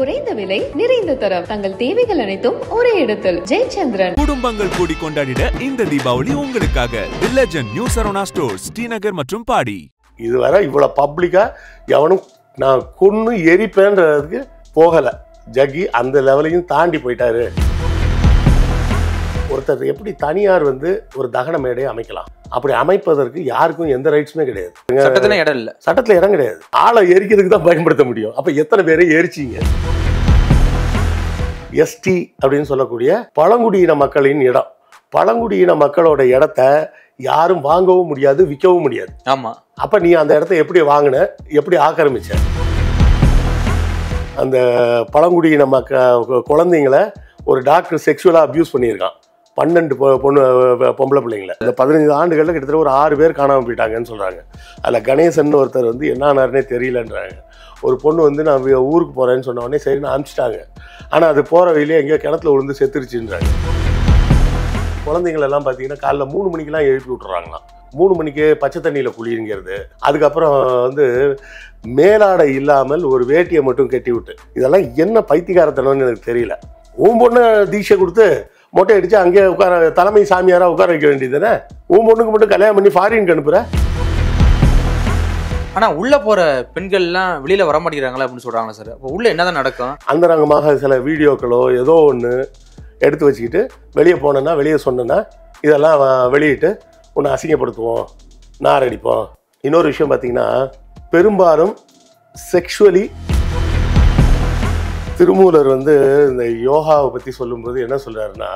குறைந்த விலை நிறைந்த தரம் தங்கள் தேவைகள் அனைத்தும் ஒரே இடத்தில் ஜெயச்சந்திரன் குடும்பங்கள் கூடி கொண்டாடிட இந்த தீபாவளி உங்களுக்காக the legend new Saravana stores Srinagar மற்றும் பாடி. இதுவரை இவ்வளவு பப்ளிக்கா எவனும் நான் கொன்னு எரிப்பேன்றதுக்கு போகல. ஜக்கி அந்த லெவலையும் தாண்டி போயிட்டாரு. ஒருத்தர் எப்படி தனியார் வந்து ஒரு தகன மேடையை அமைக்கலாம், அப்படி அமைப்பதற்கு யாருக்கும் எந்த ரைட்ஸுமே கிடையாது. சட்டத்துல இடம் இல்லை, சட்டத்துல இடம் கிடையாது. ஆளை எரிக்கிறதுக்கு தான் பயன்படுத்த முடியும். அப்ப எத்தனை பேரை எரிச்சிங்க? எஸ்டி அப்படின்னு சொல்லக்கூடிய பழங்குடியின மக்களின் இடம், பழங்குடியின மக்களோட இடத்த யாரும் வாங்கவும் முடியாது, விற்கவும் முடியாது. ஆமா, அப்ப நீ அந்த இடத்த எப்படி வாங்கின, எப்படி ஆக்கிரமிச்ச? அந்த பழங்குடியின மக்க குழந்தைங்களை ஒரு டாக்டர் செக்ஷுவலா அபியூஸ் பண்ணியிருக்கான். 12 பொண்ணு பொம்பளை பிள்ளைங்கள இந்த 15 ஆண்டுகளில் கிட்டத்தட்ட ஒரு 6 பேர் காணாமல் போயிட்டாங்கன்னு சொல்கிறாங்க. அதில் கணேசன் ஒருத்தர் வந்து என்ன ஆனார்னே தெரியலன்றாங்க. ஒரு பொண்ணு வந்து நான் ஊருக்கு போகிறேன்னு சொன்ன உடனே சரி நான் அனுப்பிச்சிட்டாங்க. ஆனால் அது போகிற வழியிலே எங்கேயோ கிணத்துல விழுந்து செத்துருச்சுன்றாங்க. குழந்தைங்களெல்லாம் பார்த்தீங்கன்னா காலைல 3 மணிக்கெல்லாம் எழுப்பி விட்டுறாங்களாம். 3 மணிக்கு பச்சை தண்ணியில் குளிருங்கிறது, அதுக்கப்புறம் வந்து மேலாடை இல்லாமல் ஒரு வேட்டியை மட்டும் கட்டி விட்டு, இதெல்லாம் என்ன பைத்தியக்காரத்தனம்னு எனக்கு தெரியல. உன் பொண்ணு தீட்சை கொடுத்து மொட்டை அடிச்சு அங்கே உட்கார தலைமை சாமியாராக உட்கார வைக்க வேண்டியதுதானே? உன் பொண்ணுக்கு மட்டும் கல்யாணம் பண்ணி ஃபாரினுக்கு அனுப்புற. ஆனால் உள்ளே போகிற பெண்கள்லாம் வெளியில் வர மாட்டேங்கிறாங்களா அப்படின்னு சொல்கிறாங்களா சார்? இப்போ உள்ளே என்ன தான் நடக்கும்? அந்தரங்கமாக சில வீடியோக்களோ ஏதோ ஒன்று எடுத்து வச்சுக்கிட்டு வெளியே போனேன்னா வெளியே சொன்னேன்னா இதெல்லாம் வெளியிட்டு உன்னை அசிங்கப்படுத்துவோம், நார் அடிப்போம். இன்னொரு விஷயம் பார்த்தீங்கன்னா பெரும்பாலும் செக்ஷுவலி திருமூலர் வந்து இந்த யோகாவை பற்றி சொல்லும்போது என்ன சொல்கிறாருன்னா,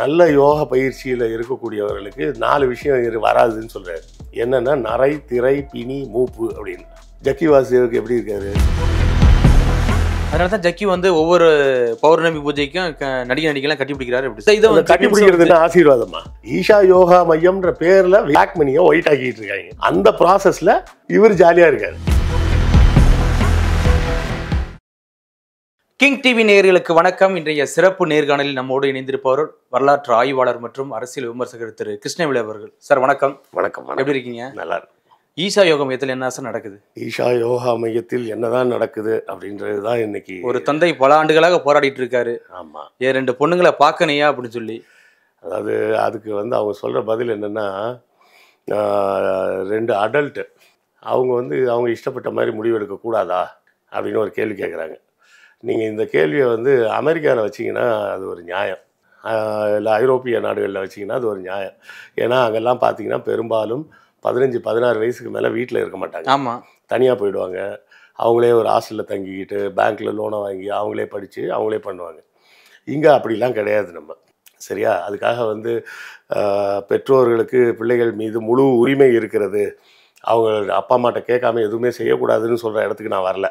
நல்ல யோகா பயிற்சியில் இருக்கக்கூடியவர்களுக்கு 4 விஷயம் வராதுன்னு சொல்கிறார். என்னென்னா நரை, திரை, பிணி, மூப்பு அப்படின்னு. ஜக்கி வாசுதேவுக்கு எப்படி இருக்காரு? அதனால தான் ஜக்கி வந்து ஒவ்வொரு பௌர்ணமி பூஜைக்கும் நடிகெல்லாம் கட்டிப்பிடிக்கிறாரு. இதை வந்து கட்டிப்பிடிக்கிறதுனா ஆசீர்வாதமா? ஈஷா யோகா மையம்ன்ற பேரில் பிளாக் மணியை ஒயிட் ஆக்கிட்டு இருக்காங்க. அந்த ப்ராசஸில் இவர் ஜாலியாக இருக்காரு. கிங் டிவி நேயர்களுக்கு வணக்கம். இன்றைய சிறப்பு நேர்காணலில் நம்மோடு இணைந்திருப்பவர் வரலாற்று ஆய்வாளர் மற்றும் அரசியல் விமர்சகர் திரு கிருஷ்ணவேல் அவர்கள். சார் வணக்கம். வணக்கம். எப்படி இருக்கீங்க? நல்லா இருக்கு. ஈஷா யோகா மையத்தில் என்ன சார் நடக்குது? ஈஷா யோகா மையத்தில் என்னதான் நடக்குது அப்படின்றது தான் இன்னைக்கு. ஒரு தந்தை பல ஆண்டுகளாக போராடிட்டு இருக்காரு. ஆமா, 2 பொண்ணுங்களை பார்க்கணையா அப்படின்னு சொல்லி, அதாவது அதுக்கு வந்து அவங்க சொல்ற பதில் என்னன்னா 2 அடல்ட்டு அவங்க வந்து அவங்க இஷ்டப்பட்ட மாதிரி முடிவு எடுக்கக்கூடாதா அப்படின்னு ஒரு கேள்வி கேட்குறாங்க. நீங்கள் இந்த கேள்வியை வந்து அமெரிக்காவில் வச்சிங்கன்னா அது ஒரு நியாயம், இல்லை ஐரோப்பிய நாடுகளில் வச்சிங்கன்னா அது ஒரு நியாயம். ஏன்னா அங்கெல்லாம் பார்த்தீங்கன்னா பெரும்பாலும் 15-16 வயசுக்கு மேலே வீட்டில் இருக்க மாட்டாங்க. ஆமாம், தனியாக போயிடுவாங்க. அவங்களே ஒரு ஹாஸ்டலில் தங்கிக்கிட்டு பேங்க்கில் லோனை வாங்கி அவங்களே படித்து அவங்களே பண்ணுவாங்க. இங்கே அப்படிலாம் கிடையாது நம்ம, சரியா? அதுக்காக வந்து பெற்றோர்களுக்கு பிள்ளைகள் மீது முழு உரிமை இருக்கிறது, அவங்களோட அப்பா அம்மாட்ட கேட்காம எதுவுமே செய்யக்கூடாதுன்னு சொல்கிற இடத்துக்கு நான் வரல.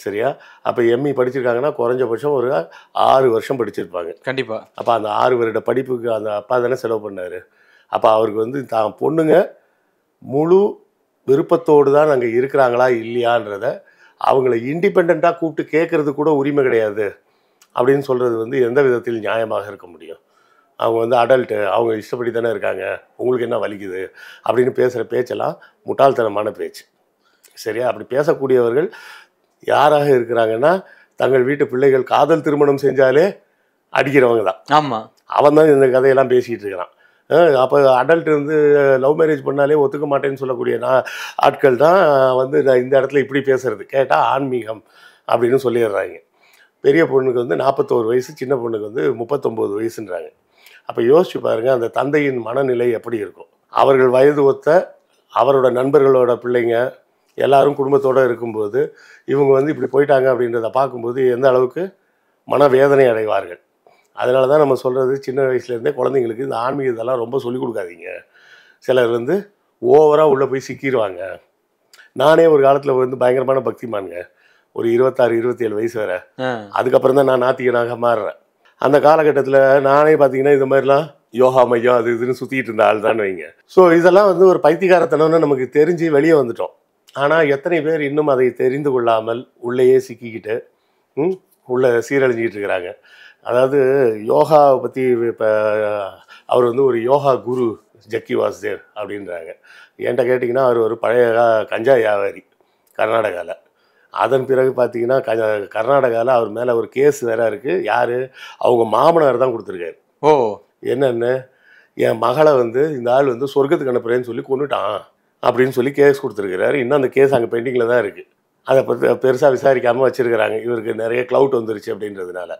சரியா? அப்போ எம்இ படிச்சிருக்காங்கன்னா குறைஞ்சபட்சம் ஒரு 6 வருஷம் படிச்சிருப்பாங்க. கண்டிப்பாக. அப்போ அந்த 6 வருட படிப்புக்கு அந்த அப்பா தானே செலவு பண்ணார். அப்போ அவருக்கு வந்து தான் பொண்ணுங்க முழு விருப்பத்தோடு தான் அங்கே இருக்கிறாங்களா இல்லையான்றத அவங்கள இண்டிபெண்ட்டாக கூப்பிட்டு கேட்குறது கூட உரிமை கிடையாது அப்படின்னு சொல்கிறது வந்து எந்த விதத்தில் நியாயமாக இருக்க முடியும்? அவங்க வந்து அடல்ட்டு, அவங்க இஷ்டப்படி தானே இருக்காங்க, உங்களுக்கு என்ன வலிக்குது அப்படின்னு பேசுகிற பேச்செல்லாம் முட்டாள்தனமான பேச்சு, சரியா? அப்படி பேசக்கூடியவர்கள் யாராக இருக்கிறாங்கன்னா தங்கள் வீட்டு பிள்ளைகள் காதல் திருமணம் செஞ்சாலே அடிக்கிறவங்க தான். ஆமாம், அவன் தான் இந்த கதையெல்லாம் பேசிகிட்டு இருக்கிறான். அப்போ அடல்ட் வந்து லவ் மேரேஜ் பண்ணாலே ஒத்துக்க மாட்டேன்னு சொல்லக்கூடிய ஆட்கள் தான் வந்து நான் இந்த இடத்துல இப்படி பேசுகிறது கேட்டால் ஆன்மீகம் அப்படின்னு சொல்லிடுறாங்க. பெரிய பொண்ணுக்கு வந்து 41 வயசு, சின்ன பொண்ணுக்கு வந்து 39 வயசுன்றாங்க. அப்போ யோசிச்சு பாருங்கள் அந்த தந்தையின் மனநிலை எப்படி இருக்கும். அவர்கள் வயது ஒத்த அவரோட நண்பர்களோட பிள்ளைங்க எல்லாரும் குடும்பத்தோடு இருக்கும்போது இவங்க வந்து இப்படி போயிட்டாங்க அப்படின்றத பார்க்கும்போது எந்த அளவுக்கு மனவேதனை அடைவார்கள். அதனால தான் நம்ம சொல்கிறது சின்ன வயசுலேருந்தே குழந்தைங்களுக்கு இந்த ஆன்மீகத்தெல்லாம் ரொம்ப சொல்லிக் கொடுக்காதீங்க. சிலர் வந்து ஓவராக உள்ளே போய் சிக்கிடுவாங்க. நானே ஒரு காலத்தில் வந்து பயங்கரமான பக்திமானுங்க, ஒரு 26-27 வயசு வரை. அதுக்கப்புறம் தான் நான் நாத்திகனாக மாறுறேன். அந்த காலகட்டத்தில் நானே பார்த்தீங்கன்னா இந்த மாதிரிலாம் யோகாமையோ அது இதுன்னு சுற்றிட்டு இருந்த ஆள் தான் வைங்க. ஸோ இதெல்லாம் வந்து ஒரு பைத்தியக்காரத்தனம்னு நமக்கு தெரிஞ்சு வெளியே வந்துட்டோம். ஆனால் எத்தனை பேர் இன்னும் அதை தெரிந்து கொள்ளாமல் உள்ளேயே சிக்கிக்கிட்டு உள்ளே சீரழிஞ்சிக்கிட்டு இருக்கிறாங்க. அதாவது யோகாவை பற்றி இப்போ அவர் வந்து ஒரு யோகா குரு ஜக்கி வாசுதேவ் அப்படின்றாங்க. என்கிட்ட கேட்டிங்கன்னா அவர் ஒரு பழைய கஞ்சா வியாபாரி கர்நாடகாவில். அதன் பிறகு பார்த்திங்கன்னா கர்நாடகாவில் அவர் மேலே ஒரு கேஸ் வேறு இருக்குது. யார்? அவங்க மாமனார் தான் கொடுத்துருக்காரு. ஓ, என்னென்னு என் மகளை வந்து இந்த ஆள் வந்து சொர்க்கத்துக்கு அனுப்புகிறேன்னு சொல்லி கொண்டுட்டான் அப்படின்னு சொல்லி கேஸ் கொடுத்துருக்கிறாரு. இன்னும் அந்த கேஸ் அங்கே பெண்டிங்கில் தான் இருக்குது. அதை பற்றி பெருசாக விசாரிக்காமல் வச்சுருக்கிறாங்க. இவருக்கு நிறைய க்ளவுட் வந்துருச்சு அப்படின்றதுனால.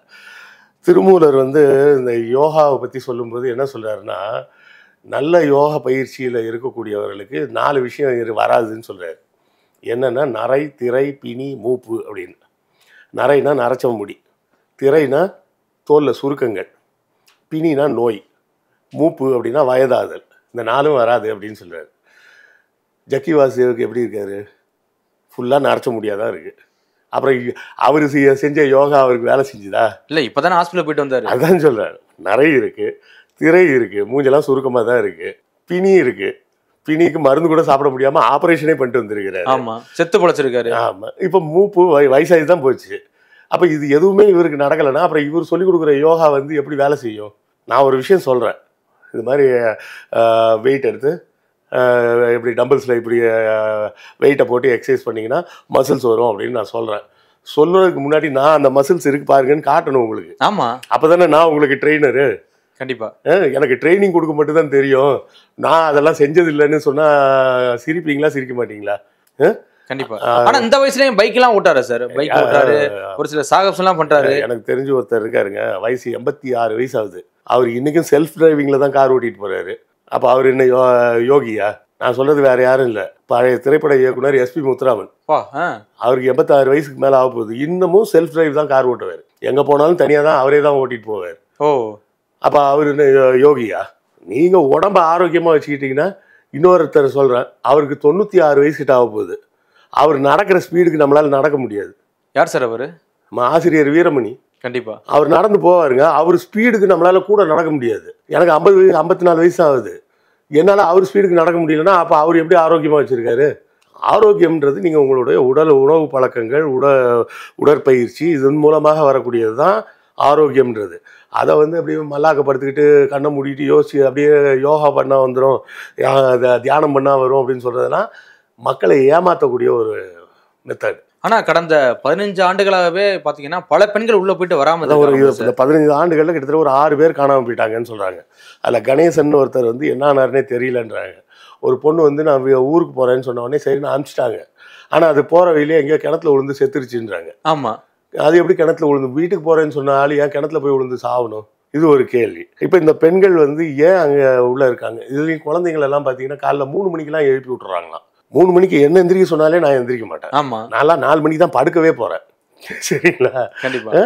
திருமூலர் வந்து இந்த யோகாவை பற்றி சொல்லும்போது என்ன சொல்கிறாருன்னா, நல்ல யோகா பயிற்சியில் இருக்கக்கூடியவர்களுக்கு 4 விஷயம் வராதுன்னு சொல்கிறார். என்னென்னா நரை, திரை, பிணி, மூப்பு அப்படின்னு. நரைனா நரைச்ச முடி, திரைனா தோலில் சுருக்கங்கள், பிணினா நோய், மூப்பு அப்படின்னா வயதாதல். இந்த 4 வராது அப்படின்னு சொல்கிறார். ஜக்கி வாசுதேவுக்கு எப்படி இருக்காரு? ஃபுல்லாக நரைச்ச முடியாதான் இருக்குது. அப்புறம் அவர் செஞ்ச யோகா அவருக்கு வேலை செஞ்சுதா? இல்லை, இப்போ தானே ஹாஸ்பிட்டல் போயிட்டு வந்தார். அதுதான் சொல்கிறார். நிறைய இருக்குது, திரை இருக்குது, மூஞ்செல்லாம் சுருக்கமாக தான் இருக்குது, பிணி இருக்குது. பிணிக்கு மருந்து கூட சாப்பிட முடியாமல் ஆப்ரேஷனே பண்ணிட்டு வந்துருக்கிறார். ஆமாம், செத்து பழச்சிருக்காரு. ஆமாம், இப்போ மூப்பு வயசாகி தான் போச்சு. அப்போ இது எதுவுமே இவருக்கு நடக்கலைன்னா அப்புறம் இவர் சொல்லிக் கொடுக்குற யோகா வந்து எப்படி வேலை செய்யும்? நான் ஒரு விஷயம் சொல்கிறேன். இது மாதிரி வெயிட் எடுத்து இப்படி டம்பிள்ஸில் இப்படி வெயிட்டை போட்டு எக்ஸசைஸ் பண்ணிங்கன்னா மசில்ஸ் வரும் அப்படின்னு நான் சொல்கிறேன். சொல்கிறதுக்கு முன்னாடி நான் அந்த மசில்ஸ் இருக்குது பாருங்கன்னு காட்டணும் உங்களுக்கு. ஆமாம், அப்போ தானே நான் உங்களுக்கு ட்ரெயினரு. கண்டிப்பாக எனக்கு ட்ரைனிங் கொடுக்க மட்டும்தான் தெரியும். நான் அதெல்லாம் செஞ்சதில்லைன்னு சொன்னால் சிரிப்பீங்களா, சிரிக்க மாட்டிங்களா? கண்டிப்பாக. ஆனால் இந்த வயசுலேயும் பைக்கெலாம் ஓட்டாரா சார்? பைக் ஓட்டாரு, ஒரு சில சாகசம்லாம் பண்ணுறாரு. எனக்கு தெரிஞ்ச ஒருத்தர் இருக்காருங்க, வயசு 86 வயசு ஆகுது. அவர் இன்றைக்கும் செல்ஃப் டிரைவிங்கில் தான் கார் ஓட்டிகிட்டு போகிறாரு. அப்போ அவர் என்ன யோகியா? நான் சொல்கிறது வேறு யாரும் இல்லை, பழைய திரைப்பட இயக்குனர் எஸ்பி முத்துராமன். அவருக்கு 86 வயசுக்கு மேலே ஆக போகுது, இன்னமும் செல்ஃப் டிரைவ் தான் கார் ஓட்டுவார். எங்கே போனாலும் தனியாக தான் அவரே தான் ஓட்டிகிட்டு போவார். ஓ, அப்போ அவர் என்ன யோகியா? நீங்கள் உடம்பை ஆரோக்கியமாக வச்சுக்கிட்டிங்கன்னா இன்னொருத்தர் சொல்கிறேன், அவருக்கு 96 வயசுக்கிட்ட ஆக போகுது. அவர் நடக்கிற ஸ்பீடுக்கு நம்மளால் நடக்க முடியாது. யார் சார் அவர்? நம்ம ஆசிரியர் வீரமணி. கண்டிப்பாக அவர் நடந்து போவாருங்க. அவர் ஸ்பீடுக்கு நம்மளால் கூட நடக்க முடியாது. எனக்கு 50 வயசு, 54 வயசு ஆகுது. என்னால் அவர் ஸ்பீடுக்கு நடக்க முடியலன்னா அப்போ அவர் எப்படி ஆரோக்கியமாக வச்சுருக்காரு? ஆரோக்கியம்ன்றது நீங்கள் உங்களுடைய உணவு பழக்கங்கள், உடற்பயிற்சி இதன் மூலமாக வரக்கூடியது தான் ஆரோக்கியம்ன்றது. அதை வந்து அப்படியே மல்லாக்கப்படுத்திக்கிட்டு கண்ணை மூடிட்டு யோசிச்சு அப்படியே யோகா பண்ணால் வந்துடும், தியானம் பண்ணால் வரும் அப்படின்னு சொல்கிறதுனா மக்களை ஏமாற்றக்கூடிய ஒரு மெத்தட். ஆனால் கடந்த 15 ஆண்டுகளாகவே பார்த்தீங்கன்னா பல பெண்கள் உள்ளே போயிட்டு வராமல் தான். ஒரு 15 ஆண்டுகளில் கிட்டத்தட்ட ஒரு 6 பேர் காணாமல் போயிட்டாங்கன்னு சொல்கிறாங்க. அதில் கணேசன் ஒருத்தர் வந்து என்ன ஆனார்னே தெரியலன்றாங்க. ஒரு பொண்ணு வந்து நான் ஊருக்கு போகிறேன்னு சொன்ன உடனே சரின்னு அனுப்பிச்சிட்டாங்க. ஆனால் அது போகிற வழியிலே எங்கேயோ கிணத்துல விழுந்து செத்துருச்சுன்றாங்க. ஆமாம், அது எப்படி கிணத்துல விழுந்து? வீட்டுக்கு போகிறேன்னு சொன்னாலும் ஏன் கிணத்துல போய் விழுந்து சாகணும்? இது ஒரு கேள்வி. இப்போ இந்த பெண்கள் வந்து ஏன் அங்கே உள்ளே இருக்காங்க? இதுலேயும் குழந்தைங்களெல்லாம் பார்த்தீங்கன்னா காலைல 3 மணிக்கெல்லாம் எழுப்பி விட்டுறாங்களாம். 3 மணிக்கு என்ன எந்திரிக்க சொன்னாலே நான் எந்திரிக்க மாட்டேன். ஆமாம், நான்லாம் 4 மணிக்கு தான் படுக்கவே போகிறேன். சரிங்களா? கண்டிப்பாக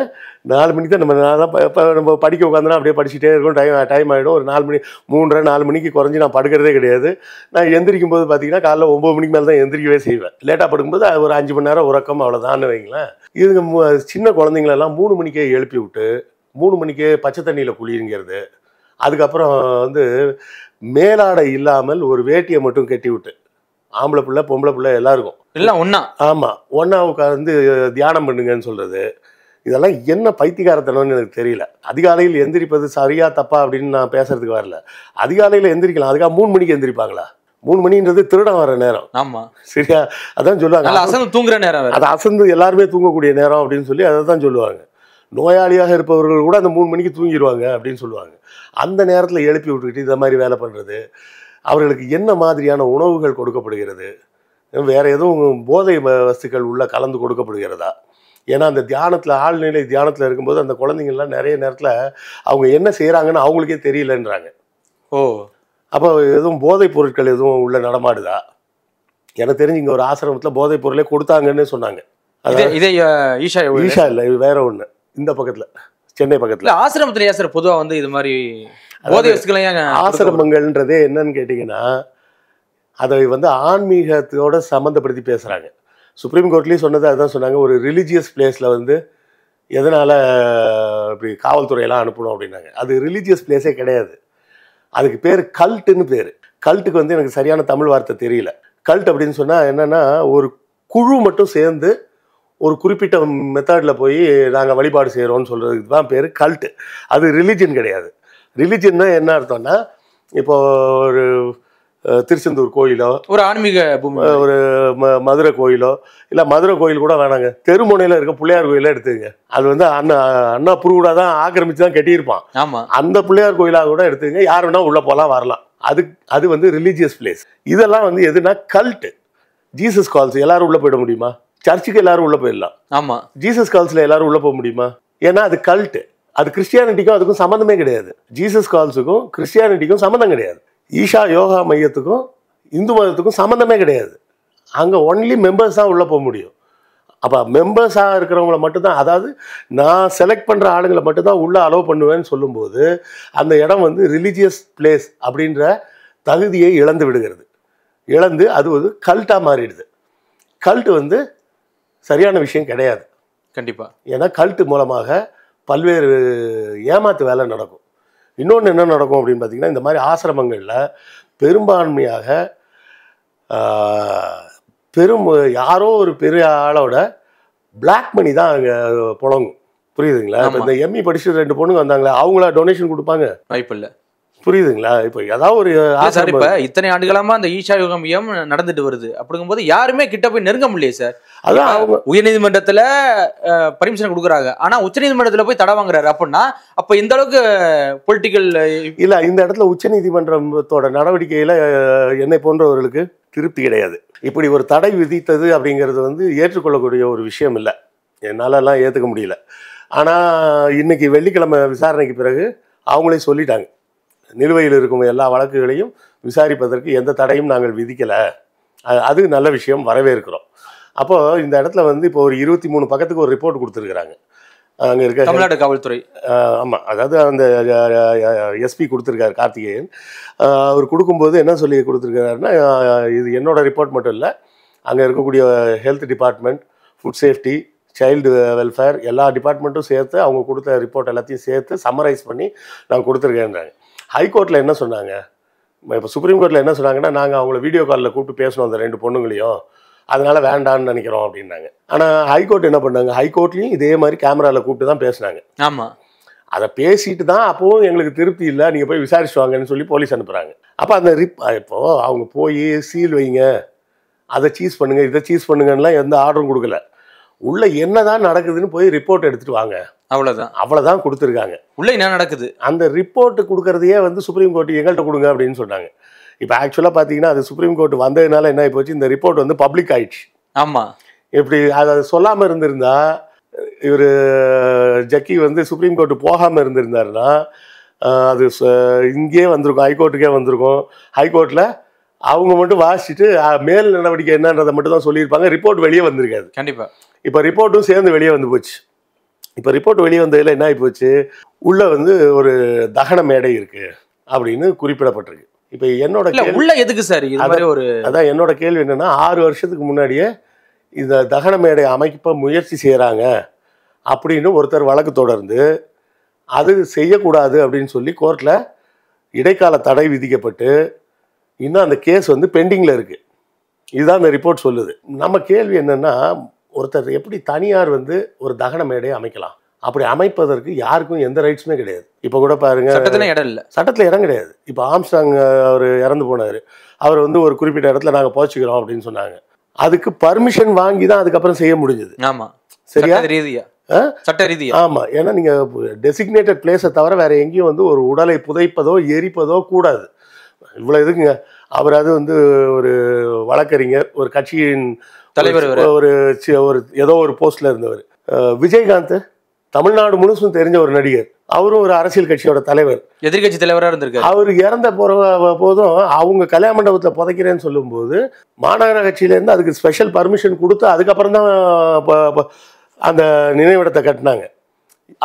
4 மணிக்கு தான் நம்ம படிக்க உட்காந்துனா அப்படியே படிச்சுட்டே இருக்கும். டைம் ஆகிடும். ஒரு 4 மணி, 3:30, 4 மணிக்கு குறைஞ்சி நான் படுக்கிறதே கிடையாது. நான் எந்திரிக்கும் போது பார்த்தீங்கன்னா காலைல 9 மணிக்கு மேலே தான் எந்திரிக்கவே செய்வேன். லேட்டாக படுக்கும்போது ஒரு 5 மணி நேரம் உறக்கம், அவ்வளோதான்னு வைங்களேன். இதுங்க சின்ன குழந்தைங்களெல்லாம் 3 மணிக்கே எழுப்பி விட்டு 3 மணிக்கே பச்சை தண்ணியில் குளிருங்கிறது, அதுக்கப்புறம் வந்து மேலாடை இல்லாமல் ஒரு வேட்டியை மட்டும் கட்டி விட்டு, ஆம்பளை பிள்ளை பொம்பளை பிள்ளை எல்லாருக்கும் எல்லாம் ஒன்றா, ஆமாம் ஒன்றா உட்காந்து தியானம் பண்ணுங்கன்னு சொல்கிறது, இதெல்லாம் என்ன பைத்தியக்காரத்தனம்னு எனக்கு தெரியல. அதிகாலையில் எந்திரிப்பது சரியா தப்பா அப்படின்னு நான் பேசுறதுக்கு வரல. அதிகாலையில் எந்திரிக்கலாம், அதுக்காக 3 மணிக்கு எந்திரிப்பாங்களா? 3 மணின்றது திருடம் வர நேரம். ஆமாம், சரியா? அதான் சொல்லுவாங்க, அசந்து தூங்குற நேரம், அது அசந்து எல்லாருமே தூங்கக்கூடிய நேரம் அப்படின்னு சொல்லி அதை தான் சொல்லுவாங்க. நோயாளியாக இருப்பவர்கள் கூட அந்த 3 மணிக்கு தூங்கிடுவாங்க அப்படின்னு சொல்லுவாங்க. அந்த நேரத்தில் எழுப்பி விட்டுக்கிட்டு இதை மாதிரி வேலை பண்ணுறது, அவர்களுக்கு என்ன மாதிரியான உணவுகள் கொடுக்கப்படுகிறது, வேறு எதுவும் போதை வஸ்துக்கள் உள்ள கலந்து கொடுக்கப்படுகிறதா? ஏன்னா அந்த தியானத்தில், ஆழ்நிலை தியானத்தில் இருக்கும்போது அந்த குழந்தைங்கள்லாம் நிறைய நேரத்தில் அவங்க என்ன செய்கிறாங்கன்னு அவங்களுக்கே தெரியலன்றாங்க. ஓ, அப்போ எதுவும் போதைப் பொருட்கள் எதுவும் உள்ள நடமாடுதா? எனக்கு தெரிஞ்சு இங்கே ஒரு ஆசிரமத்தில் போதைப் பொருளே கொடுத்தாங்கன்னு சொன்னாங்க. இதே ஈஷா இல்லை, வேற ஒன்று, இந்த பக்கத்தில், சென்னை பக்கத்தில் ஆசிரமத்தில். ஏன் சார் பொதுவாக வந்து இது மாதிரி ஆசிரமங்கள்ன்றதே என்னன்னு கேட்டிங்கன்னா அதை வந்து ஆன்மீகத்தோட சம்மந்தப்படுத்தி பேசுகிறாங்க. சுப்ரீம் கோர்ட்லேயும் சொன்னது அதுதான் சொன்னாங்க. ஒரு ரிலீஜியஸ் பிளேஸில் வந்து எதனால் இப்படி காவல்துறையெல்லாம் அனுப்பணும் அப்படின்னாங்க. அது ரிலீஜியஸ் பிளேஸே கிடையாது. அதுக்கு பேர் கல்ட்டுன்னு பேர். கல்ட்டுக்கு வந்து எனக்கு சரியான தமிழ் வார்த்தை தெரியல. கல்ட் அப்படின்னு சொன்னால் என்னென்னா, ஒரு குழு மட்டும் சேர்ந்து ஒரு குறிப்பிட்ட மெத்தடில் போய் நாங்கள் வழிபாடு செய்கிறோன்னு சொல்கிறதுக்கு தான் பேர் கல்ட்டு. அது ரிலீஜன் கிடையாது. ரிலீஜன்னா என்ன அர்த்தம்னா, இப்போ ஒரு திருச்செந்தூர் கோயிலோ ஒரு ஆன்மீக ஒரு மதுரை கோயிலோ, இல்லை மதுரை கோயில் கூட வேணாங்க, தெருமுனையில் இருக்க பிள்ளையார் கோயிலாக எடுத்துக்கங்க. அது வந்து அண்ணா புருவடாக தான் ஆக்கிரமிச்சு தான் கட்டியிருப்பான். ஆமாம், அந்த பிள்ளையார் கோயிலாக கூட எடுத்துக்கங்க, யார் வேணால் உள்ளே போகலாம் வரலாம். அது வந்து ரிலீஜியஸ் பிளேஸ். இதெல்லாம் வந்து எதுனா கல்ட்டு. ஜீசஸ் கால்ஸ் எல்லாரும் உள்ளே போயிட முடியுமா? சர்ச்சுக்கு எல்லாரும் உள்ளே போயிடலாம். ஆமாம், ஜீசஸ் கால்ஸில் எல்லாரும் உள்ளே போக முடியுமா? ஏன்னா அது கல்ட்டு. அது கிறிஸ்டியானிட்டிக்கும் அதுக்கும் சம்மந்தமே கிடையாது. ஜீசஸ் கால்ஸுக்கும் கிறிஸ்டியானிட்டிக்கும் சம்மந்தம் கிடையாது. ஈஷா யோகா மையத்துக்கும் இந்து மதத்துக்கும் சம்மந்தமே கிடையாது. அங்கே ஒன்லி மெம்பர்ஸாக உள்ளே போக முடியும். அப்போ மெம்பர்ஸாக இருக்கிறவங்கள மட்டும்தான், அதாவது நான் செலக்ட் பண்ணுற ஆளுங்களை மட்டும்தான் உள்ளே அலோவ் பண்ணுவேன்னு சொல்லும்போது அந்த இடம் வந்து ரிலீஜியஸ் பிளேஸ் அப்படின்ற தகுதியை இழந்து விடுகிறது. இழந்து அது ஒரு கல்ட்டாக மாறிடுது. கல்ட்டு வந்து சரியான விஷயம் கிடையாது கண்டிப்பாக. ஏன்னா கல்ட்டு மூலமாக பல்வேறு ஏமாத்து வேலை நடக்கும். இன்னொன்று என்ன நடக்கும் அப்படின்னு பார்த்தீங்கன்னா, இந்த மாதிரி ஆசிரமங்களில் பெரும்பான்மையாக யாரோ ஒரு பெரிய ஆளோட பிளாக் மணி தான் அங்கே புழங்கும். புரியுதுங்களா? இப்போ இந்த எம்இ படிச்சுட்டு 2 பொண்ணுங்க வந்தாங்களே, அவங்கள டொனேஷன் கொடுப்பாங்க வாய்ப்பு இல்லை. புரியுதுங்களா? இப்போ ஏதாவது ஒரு சார், இப்போ இத்தனை ஆண்டுகளாக அந்த ஈஷா யோக மையம் நடந்துட்டு வருது. அப்படிங்கும்போது யாருமே கிட்ட போய் நெருங்க முடியல சார். அதான் அவங்க உயர்நீதிமன்றத்தில் பர்மிஷன் கொடுக்குறாங்க, ஆனால் உச்சநீதிமன்றத்தில் போய் தடை வாங்குறாரு அப்படின்னா அப்போ இந்த அளவுக்கு பொலிட்டிக்கல் இல்லை. இந்த இடத்துல உச்சநீதிமன்றத்தோட நடவடிக்கையில் என்னை போன்றவர்களுக்கு திருப்தி கிடையாது. இப்படி ஒரு தடை விதித்தது அப்படிங்கிறது வந்து ஏற்றுக்கொள்ளக்கூடிய ஒரு விஷயம் இல்லை. என்னாலலாம் ஏற்றுக்க முடியல. ஆனால் இன்னைக்கு வெள்ளிக்கிழமை விசாரணைக்கு பிறகு அவங்களே சொல்லிட்டாங்க, நிலுவையில் இருக்கும் எல்லா வழக்குகளையும் விசாரிப்பதற்கு எந்த தடையும் நாங்கள் விதிக்கலை. அது நல்ல விஷயம், வரவேற்கிறோம். அப்போது இந்த இடத்துல வந்து இப்போ ஒரு 23 பக்கத்துக்கு ஒரு ரிப்போர்ட் கொடுத்துருக்குறாங்க அங்கே இருக்க தமிழ்நாடு காவல்துறை. ஆமாம், அதாவது அந்த எஸ்பி கொடுத்துருக்காரு கார்த்திகேயன். அவர் கொடுக்கும்போது என்ன சொல்லி கொடுத்துருக்காருன்னா, இது என்னோட ரிப்போர்ட் மட்டும் இல்லை, அங்கே இருக்கக்கூடிய health department, food safety, child welfare எல்லா டிபார்ட்மெண்ட்டும் சேர்த்து அவங்க கொடுத்த ரிப்போர்ட் எல்லாத்தையும் சேர்த்து சம்மரைஸ் பண்ணி நான் கொடுத்துருக்கேன்றாங்க. ஹைகோர்ட்டில் என்ன சொன்னாங்க, இப்போ சுப்ரீம் கோர்ட்டில் என்ன சொன்னாங்கன்னா, நாங்கள் அவங்கள வீடியோ காலில் கூப்பிட்டு பேசணும் அந்த 2 பொண்ணுங்களையும், அதனால் வேண்டான்னு நினைக்கிறோம் அப்படின்னாங்க. ஆனால் ஹைகோர்ட் என்ன பண்ணாங்க, ஹைகோர்ட்லேயும் இதே மாதிரி கேமராவில் கூப்பிட்டு தான் பேசினாங்க. ஆமாம், அதை பேசிட்டு தான் அப்போவும் எங்களுக்கு திருப்தி இல்லை, நீங்கள் போய் விசாரிச்சுவாங்கன்னு சொல்லி போலீஸ் அனுப்புகிறாங்க. அப்போ அந்த இப்போது அவங்க போய் சீல் வைங்க, அதை சீஸ் பண்ணுங்கள், இதை சீஸ் பண்ணுங்கன்னுலாம் எந்த ஆர்டரும் கொடுக்கல. உள்ளே என்ன தான் நடக்குதுன்னு போய் ரிப்போர்ட் எடுத்துகிட்டு வாங்க, அவ்வளோதான். அவ்வளோதான் கொடுத்துருக்காங்க. உள்ளே என்ன நடக்குது அந்த ரிப்போர்ட்டு கொடுக்குறதையே வந்து சுப்ரீம் கோர்ட்டு எங்கள்கிட்ட கொடுங்க அப்படின்னு சொன்னாங்க. இப்போ ஆக்சுவலாக பார்த்தீங்கன்னா அது சுப்ரீம் கோர்ட் வந்ததுனால என்ன ஆகிப்போச்சு, இந்த ரிப்போர்ட் வந்து பப்ளிக் ஆயிடுச்சு. ஆமாம், இப்படி அதை சொல்லாமல் இருந்திருந்தா, இவர் ஜக்கி வந்து சுப்ரீம் கோர்ட்டு போகாமல் இருந்திருந்தாருன்னா அது இங்கேயே வந்திருக்கும், ஹைகோர்ட்டுக்கே வந்திருக்கும். ஹைகோர்ட்டில் அவங்க மட்டும் வாசிச்சுட்டு மேல் நடவடிக்கை என்னன்றதை மட்டும் தான் சொல்லியிருப்பாங்க, ரிப்போர்ட் வெளியே வந்திருக்காது கண்டிப்பாக. இப்போ ரிப்போர்ட்டும் சேர்ந்து வெளியே வந்து போச்சு. இப்போ ரிப்போர்ட் வெளியே வந்ததில் என்ன ஆகி போச்சு, உள்ளே வந்து ஒரு தகன மேடை இருக்குது அப்படின்னு குறிப்பிடப்பட்டிருக்கு. இப்போ என்னோட உள்ள எதுக்கு சார் ஒரு, அதான் என்னோட கேள்வி என்னென்னா, 6 வருஷத்துக்கு முன்னாடியே இந்த தகன மேடை அமைக்க முயற்சி செய்கிறாங்க அப்படின்னு ஒருத்தர் வழக்கு தொடர்ந்து அது செய்யக்கூடாது அப்படின்னு சொல்லி கோர்ட்டில் இடைக்கால தடை விதிக்கப்பட்டு இன்னும் அந்த கேஸ் வந்து பெண்டிங்கில் இருக்குது. இதுதான் அந்த ரிப்போர்ட் சொல்லுது. நம்ம கேள்வி என்னென்னா, ஒருத்தர் எப்படி தனியார் வந்து ஒரு தகன மேடையை அமைக்கலாம்? அப்படி அமைப்பதற்கு யாருக்கும் எந்த ரைட்ஸுமே கிடையாது. இப்போ கூட பாருங்க, சட்டத்தில் இடம் இல்லை, சட்டத்தில் இடம் கிடையாது. இப்போ ஆம்ஸ்டாங் அவர் இறந்து போனார், அவர் வந்து ஒரு குறிப்பிட்ட இடத்துல நாங்கள் போச்சுக்கிறோம் அப்படின்னு சொன்னாங்க. அதுக்கு பர்மிஷன் வாங்கி தான் அதுக்கப்புறம் செய்ய முடிஞ்சது. ஆமாம், சரியா ரீதியா, சட்ட ரீதியா. ஆமாம், ஏன்னா நீங்கள் டெசிக்னேட்டட் பிளேஸை தவிர வேறு எங்கேயும் வந்து ஒரு உடலை புதைப்பதோ எரிப்பதோ கூடாது. இவ்வளோ இதுங்க. அவர் அது வந்து ஒரு வழக்கறிஞர், ஒரு கட்சியின் தலைவர், ஒரு ஏதோ ஒரு போஸ்டில் இருந்தவர். விஜயகாந்த் தமிழ்நாடு முழுசும் தெரிஞ்ச ஒரு நடிகர், அவரும் ஒரு அரசியல் கட்சியோட தலைவர், எதிர்கட்சி தலைவராக இருந்திருக்காரு. அவர் இறந்த போகிற போதும் அவங்க கல்யாண மண்டபத்தில் புதைக்கிறேன்னு சொல்லும்போது மாநகர கட்சியிலேருந்து அதுக்கு ஸ்பெஷல் பர்மிஷன் கொடுத்து அதுக்கப்புறம் தான் அந்த நினைவிடத்தை கட்டினாங்க.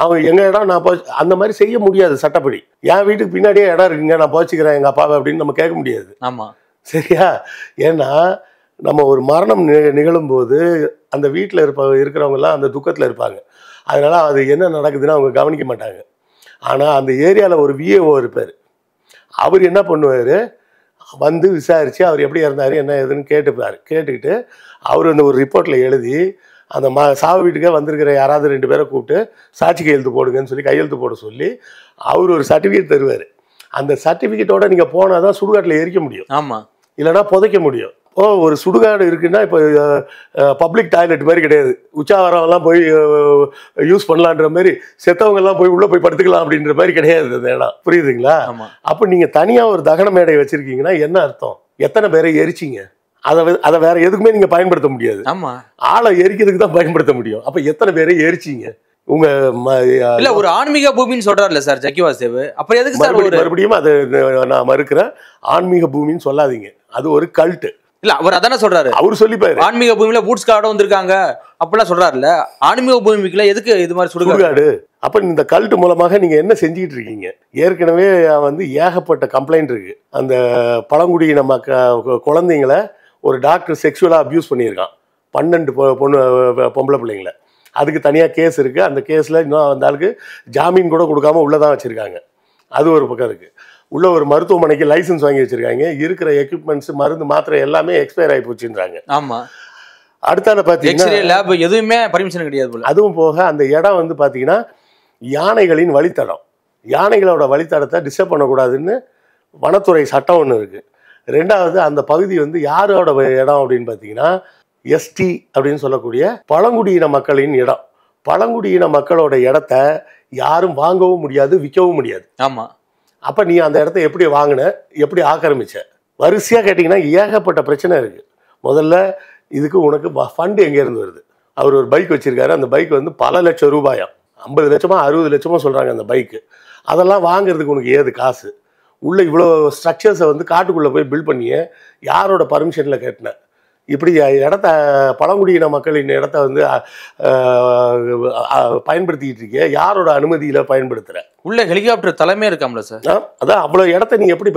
அவன் எங்கள் இடம் நான் அந்த மாதிரி செய்ய முடியாது சட்டப்படி. என் வீட்டுக்கு பின்னாடியே இடம் இருக்குங்க, நான் போச்சுக்கிறேன் எங்கள் அப்பாவை அப்படின்னு நம்ம கேட்க முடியாது. ஆமாம், சரியா? ஏன்னா நம்ம ஒரு மரணம் நிகழும்போது அந்த வீட்டில் இருக்கிறவங்கலாம் அந்த துக்கத்தில் இருப்பாங்க. அதனால் அது என்ன நடக்குதுன்னு அவங்க கவனிக்க மாட்டாங்க. ஆனால் அந்த ஏரியாவில் ஒரு விஏஓ இருப்பார், அவர் என்ன பண்ணுவார், வந்து விசாரித்து அவர் எப்படி இருந்தார் என்ன ஏதுன்னு கேட்டுப்பார். கேட்டுக்கிட்டு அவர் அந்த ஒரு ரிப்போர்ட்டில் எழுதி அந்த சாவு வீட்டுக்கே வந்திருக்கிற யாராவது 2 பேரை கூப்பிட்டு சாட்சி கையெழுத்து போடுங்கன்னு சொல்லி கையெழுத்து போட சொல்லி அவர் ஒரு சர்டிஃபிகேட் தருவார். அந்த சர்டிஃபிகேட்டோட நீங்கள் போனால் தான் சுடுகாட்டில் எரிக்க முடியும். ஆமாம், இல்லைனா புதைக்க முடியும். ஓ, ஒரு சுடுகாடு இருக்குன்னா இப்போ பப்ளிக் டாய்லெட் மாதிரி கிடையாது, உச்சாவரம்லாம் போய் யூஸ் பண்ணலான்ற மாதிரி செத்தவங்கெல்லாம் போய் உள்ளே போய் படுத்துக்கலாம் அப்படின்ற மாதிரி கிடையாது அந்த இடம். புரியுதுங்களா? அப்போ நீங்கள் தனியாக ஒரு தகன மேடை வச்சுருக்கீங்கன்னா என்ன அர்த்தம்? எத்தனை பேரை எரிச்சிங்க? அதை வேற எதுக்குமே நீங்கள் பயன்படுத்த முடியாது. ஆமாம், ஆளை எரிக்கிறதுக்கு தான் பயன்படுத்த முடியும். அப்போ எத்தனை பேரை எரிச்சிங்க? உங்க இல்ல ஒரு ஆன்மீக பூமின்னு சொல்றாருல்ல சார் ஜக்கி வாசுதேவ், அப்புறம் எதுக்கு சார் மறுபடியும் அது நான் மறுக்கிறேன். ஆன்மீக பூமின்னு சொல்லாதீங்க, அது ஒரு கல்ட்டு. இல்ல அவர் அதானே சொல்றாரு, அவர் சொல்லிப்பாரு ஆன்மீக பூமியில பூட்ஸ் கார்டு வந்திருக்காங்க அப்படிலாம் சொல்றாருல்ல. ஆன்மீக பூமிக்குள்ள எதுக்கு இது மாதிரி சுடுகாடு? அப்ப இந்த கல்ட்டு மூலமாக நீங்க என்ன செஞ்சுக்கிட்டு இருக்கீங்க? ஏற்கனவே வந்து ஏகப்பட்ட கம்ப்ளைண்ட் இருக்கு. அந்த பழங்குடியின மக்க குழந்தைங்களை ஒரு டாக்டர் செக்ஷுவலா அப்யூஸ் பண்ணியிருக்கான், 12 பொம்பளை பிள்ளைங்களை. அதுக்கு தனியாக கேஸ் இருக்குது. அந்த கேஸில் இன்னும் அந்த ஆளுக்கு ஜாமீன் கூட கொடுக்காமல் உள்ளே தான் வச்சுருக்காங்க. அது ஒரு பக்கம் இருக்குது. உள்ள ஒரு மருத்துவமனைக்கு லைசன்ஸ் வாங்கி வச்சுருக்காங்க. இருக்கிற எக்யூப்மெண்ட்ஸு மருந்து மாத்திரை எல்லாமே எக்ஸ்பயர் ஆகி போச்சுன்றாங்க. ஆமாம், அடுத்தால பார்த்தீங்கன்னா லேப் எதுவுமே பர்மிஷன் கிடையாது. அதுவும் போக அந்த இடம் வந்து பார்த்தீங்கன்னா யானைகளின் வழித்தடம், யானைகளோட வழித்தடத்தை டிஸ்டர்ப் பண்ணக்கூடாதுன்னு வனத்துறை சட்டம் ஒன்று இருக்குது. 2வது அந்த பகுதி வந்து யாரோட இடம் அப்படின்னு பார்த்தீங்கன்னா எஸ்டி அப்படின்னு சொல்லக்கூடிய பழங்குடியின மக்களின் இடம். பழங்குடியின மக்களோட இடத்த யாரும் வாங்கவும் முடியாது, விற்கவும் முடியாது. ஆமாம், அப்போ நீ அந்த இடத்த எப்படி வாங்கின, எப்படி ஆக்கிரமிச்ச, வரிசையாக கேட்டிங்கன்னா ஏகப்பட்ட பிரச்சனை இருக்குது. முதல்ல இதுக்கு உனக்கு ஃபண்டு எங்கேருந்து வருது? அவர் ஒரு பைக் வச்சுருக்காரு. அந்த பைக் வந்து பல லட்சம் ரூபாயாம், 50 லட்சமோ 60 லட்சமோ சொல்கிறாங்க அந்த பைக்கு. அதெல்லாம் வாங்குறதுக்கு உனக்கு ஏது காசு? உள்ளே இவ்வளோ ஸ்ட்ரக்சர்ஸை வந்து காட்டுக்குள்ளே போய் பில்ட் பண்ணியே யாரோட பர்மிஷனில் கட்டின? இப்படி இடத்த பழங்குடியின மக்களின் இடத்த வந்து பயன்படுத்திக்கிட்டு இருக்கிய யாரோட அனுமதியில் பயன்படுத்துகிற? உள்ள ஹெலிகாப்டர் தலைமையே இருக்காமல சார். அதான் அவ்வளோ இடத்த நீ எப்படி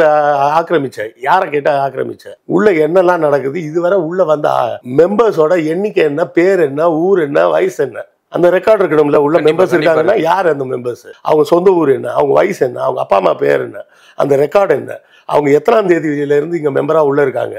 ஆக்கிரமிச்ச? யாரை கேட்டால் ஆக்கிரமிச்ச? உள்ள என்னெல்லாம் நடக்குது? இதுவரை உள்ளே வந்த மெம்பர்ஸோட எண்ணிக்கை என்ன, பேர் என்ன, ஊர் என்ன, வயசு என்ன, அந்த ரெக்கார்டு இருக்கணும்ல. உள்ள மெம்பர்ஸ் இருக்காங்கன்னா யார் அந்த மெம்பர்ஸ், அவங்க சொந்த ஊர் என்ன, அவங்க வயசு என்ன, அவங்க அப்பா அம்மா பேர் என்ன, அந்த ரெக்கார்டு என்ன, அவங்க எத்தனாம் தேதியிலேருந்து இங்கே மெம்பராக உள்ளே இருக்காங்க,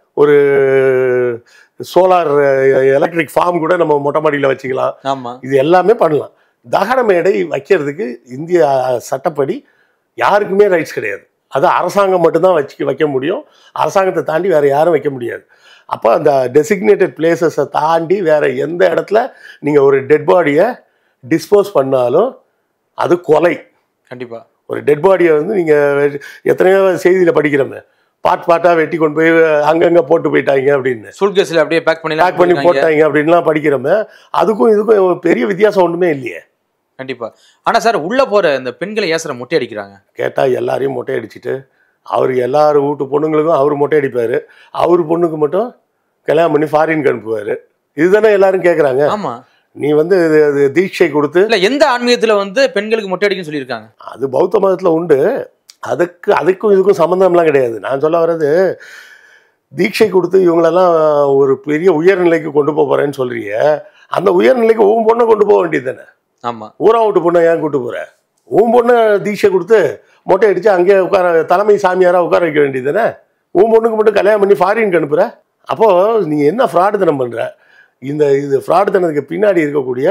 ஒரு சோலார் எலக்ட்ரிக் ஃபார்ம் கூட நம்ம மொட்டை மாடியில் வச்சுக்கலாம், இது எல்லாமே பண்ணலாம். தகன மேடை வைக்கிறதுக்கு இந்திய சட்டப்படி யாருக்குமே ரைட்ஸ் கிடையாது. அது அரசாங்கம் மட்டும்தான் வைக்க முடியும். அரசாங்கத்தை தாண்டி வேறு யாரும் வைக்க முடியாது. அப்போ அந்த டெசிக்னேட்டட் பிளேசஸை தாண்டி வேறு எந்த இடத்துல நீங்கள் ஒரு டெட் பாடியை டிஸ்போஸ் பண்ணாலும் அது கொலை. கண்டிப்பாக ஒரு டெட் பாடியை வந்து நீங்கள் எத்தனையோ செய்தியில் படிக்கிறோமே, பார்ட்டாக வெட்டி கொண்டு போய் அங்கங்கே போட்டு போயிட்டாங்க அப்படின்னு, சுல்கேஸில் அப்படியே பேக் பண்ணி போட்டாங்க அப்படின்லாம் படிக்கிறோமே. அதுக்கும் இதுக்கும் பெரிய வித்தியாசம் ஒன்றுமே இல்லையே. கண்டிப்பாக. ஆனால் சார் உள்ளே போகிற இந்த பெண்களை ஏசுகிற மொட்டை அடிக்கிறாங்க கேட்டால் எல்லாரையும் மொட்டை அடிச்சுட்டு அவர் எல்லாரும் வீட்டு பொண்ணுங்களுக்கும் அவர் மொட்டை அடிப்பார், அவர் பொண்ணுக்கு மட்டும் கல்யாணம் பண்ணி ஃபாரினுக்கு அனுப்புவார். இதுதானே எல்லாரும் கேட்குறாங்க. ஆமாம், நீ வந்து தீட்சை கொடுத்து இல்லை. எந்த ஆன்மீகத்தில் வந்து பெண்களுக்கு மொட்டை அடிக்குன்னு சொல்லியிருக்காங்க? அது பௌத்த மதத்தில் உண்டு. அதுக்கும் இதுக்கும் சம்மந்தம்லாம் கிடையாது. நான் சொல்ல வர்றது தீட்சை கொடுத்து இவங்களெல்லாம் ஒரு பெரிய உயர்நிலைக்கு கொண்டு போகிறேன்னு சொல்கிறீங்க. அந்த உயர்நிலைக்கு உன் பொண்ணை கொண்டு போக வேண்டியது தானே. ஆமாம், ஊரா விட்டு பொண்ணை ஏன் கூட்டு போகிற? உன் பொண்ணை தீட்சை கொடுத்து மொட்டை அடித்து அங்கேயே உட்கார தலைமை சாமியாராக உட்கார வைக்க வேண்டியது தானே. உன் பொண்ணுக்கு மட்டும் கல்யாணம் பண்ணி ஃபாரினுக்கு அனுப்புகிற. அப்போது நீ என்ன ஃப்ராடுத்தனம் பண்ணுற? இது ஃப்ராடுத்தனத்துக்கு பின்னாடி இருக்கக்கூடிய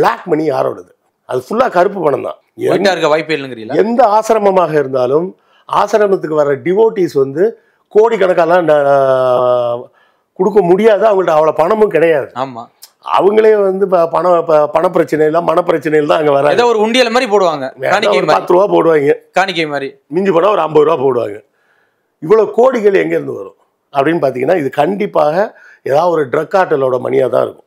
பிளாக் மணி யாரோடது? அது ஃபுல்லாக கருப்பு பணம் தான். வாய்ப்பே இல்லைங்கிறீங்களா? எந்த ஆசிரமமாக இருந்தாலும் ஆசிரமத்துக்கு வர டிவோட்டிஸ் வந்து கோடிக்கணக்கெல்லாம் கொடுக்க முடியாது. அவங்கள்ட்ட அவ்வளோ பணமும் கிடையாது. ஆமாம், அவங்களே வந்து பண பிரச்சனையில் மனப்பிரச்சனையில் தான் அங்கே வர ஏதோ ஒரு உண்டியல் மாதிரி போடுவாங்க. 10 ரூபா போடுவாங்க காணிக்கை மாதிரி, மிஞ்சி போனால் ஒரு 50 ரூபா போடுவாங்க. இவ்வளோ கோடிகள் எங்கேருந்து வரும் அப்படின்னு பார்த்தீங்கன்னா இது கண்டிப்பாக ஏதாவது ஒரு ட்ரக் கார்ட்டலோட மணியாக தான் இருக்கும்.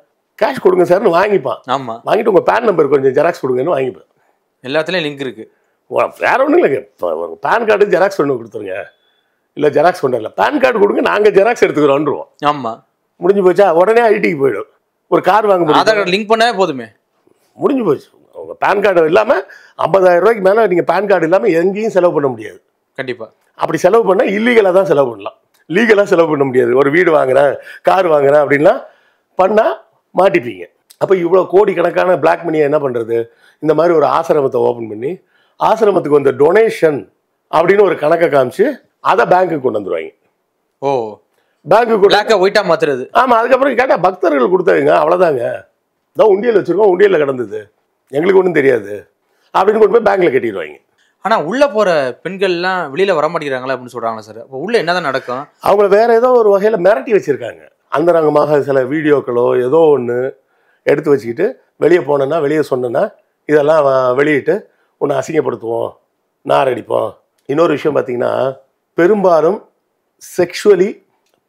கேஷ் கொடுங்க சார்னு வாங்கிப்பான். ஆமாம், வாங்கிட்டு உங்கள் பேன் நம்பர் கொஞ்சம் ஜெராக்ஸ் கொடுங்கன்னு வாங்கிப்பான். எல்லாத்துலேயும் லிங்க் இருக்குது, வேறு ஒன்றும் இல்லைங்க. இப்போ பேன் கார்டு ஜெராக்ஸ் ஒன்று கொடுத்துருங்க, இல்லை ஜெராக்ஸ் ஒன்றும் இல்லை, பேன் கார்டு கொடுங்க, நாங்கள் ஜெராக்ஸ் எடுத்துக்கிறோன்றுவோம். ஆமாம், முடிஞ்சு போச்சா? உடனே ஐடிக்கு போயிடும். ஒரு கார் வாங்க ஆதார் கார்டு லிங்க் பண்ணால் போதுமே, முடிஞ்சு போச்சு. உங்கள் பேன் கார்டு இல்லாமல் ₹50,000 மேலே நீங்கள் பேன் கார்டு இல்லாமல் எங்கேயும் செலவு பண்ண முடியாது. கண்டிப்பாக அப்படி செலவு பண்ணால் இல்லீகலாக தான் செலவு பண்ணலாம், லீகலாக செலவு பண்ண முடியாது. ஒரு வீடு வாங்குறேன், கார் வாங்குறேன் அப்படின்னா பண்ணால் மாட்டிப்பீங்க. அப்போ இவ்வளோ கோடிக்கணக்கான பிளாக் மணியை என்ன பண்ணுறது? இந்த மாதிரி ஒரு ஆசிரமத்தை ஓப்பன் பண்ணி ஆசிரமத்துக்கு வந்த டொனேஷன் அப்படின்னு ஒரு கணக்கை காமிச்சு அதை பேங்க்குக்கு கொண்டு வந்துடுவாங்க. ஓ, பேங்க்கு ஒயிட்டாக மாற்றுறது. ஆமாம், அதுக்கப்புறம் கேட்டால் பக்தர்கள் கொடுத்தாங்க, அவ்வளோதாங்க, இதான் உண்டியல் வச்சுருக்கோம், உண்டியலில் கிடந்தது, எங்களுக்கு ஒன்றும் தெரியாது அப்படின்னு கொண்டு போய் பேங்க்கில் கட்டிடுவாங்க. ஆனால் உள்ளே போகிற பெண்கள்லாம் வெளியில் வரமாட்டேங்கிறாங்களா அப்படின்னு சொல்கிறாங்களா சார்? இப்போ உள்ளே என்ன தான் நடக்கும்? அவங்கள வேறு ஏதோ ஒரு வகையில் மிரட்டி வச்சுருக்காங்க. அந்தரங்கமாக சில வீடியோக்களோ ஏதோ ஒன்று எடுத்து வச்சுக்கிட்டு வெளியே போனேன்னா, வெளியே சொன்னேன்னா இதெல்லாம் வெளியிட்டு ஒன்று அசிங்கப்படுத்துவோம், நார் அடிப்போம். இன்னொரு விஷயம் பார்த்திங்கன்னா, பெரும்பாலும் செக்ஷுவலி